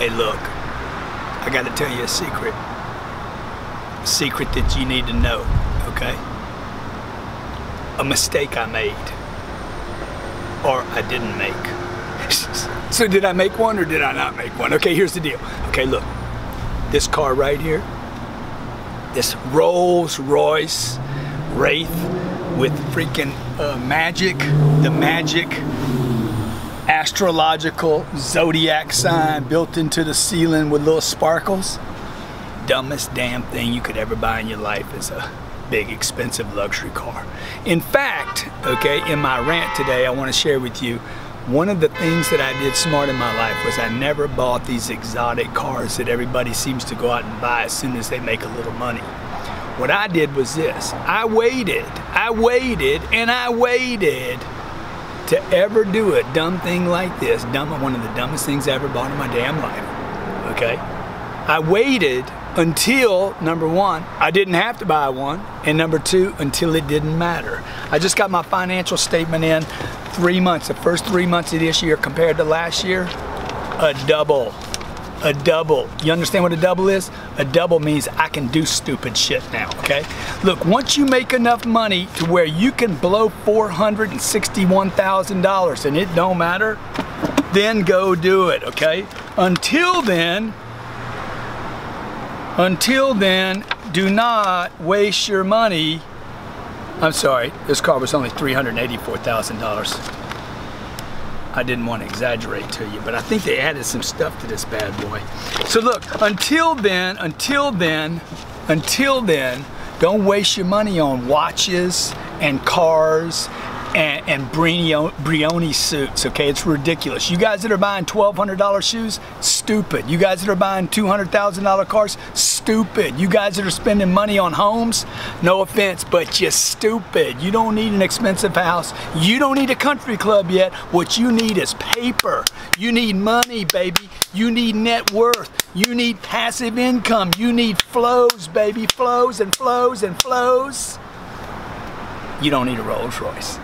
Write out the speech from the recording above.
Hey, look, I gotta tell you a secret. A secret that you need to know, okay? A mistake I made. Or I didn't make. So did I make one or did I not make one? Okay, here's the deal. Okay, look, this car right here, this Rolls Royce Wraith with freaking the magic astrological zodiac sign built into the ceiling with little sparkles. Dumbest damn thing you could ever buy in your life is a big expensive luxury car. In fact, okay, in my rant today I want to share with you one of the things that I did smart in my life was I never bought these exotic cars that everybody seems to go out and buy as soon as they make a little money. What I did was this. I waited to ever do a dumb thing like this. One of the dumbest things I ever bought in my damn life, okay? I waited until, number one, I didn't have to buy one, and number two, until it didn't matter. I just got my financial statement in 3 months, the first 3 months of this year compared to last year, a double. You understand what a double is? A double means I can do stupid shit now, okay? Look, once you make enough money to where you can blow $461,000 and it don't matter, then go do it, okay? Until then, do not waste your money. I'm sorry, this car was only $384,000. I didn't want to exaggerate to you, but I think they added some stuff to this bad boy. So look, until then, don't waste your money on watches and cars and Brioni suits, okay? It's ridiculous. You guys that are buying $1,200 shoes, stupid. You guys that are buying $200,000 cars, stupid. You guys that are spending money on homes, no offense, but you're stupid. You don't need an expensive house. You don't need a country club yet. What you need is paper. You need money, baby. You need net worth. You need passive income. You need flows, baby. Flows and flows and flows. You don't need a Rolls Royce.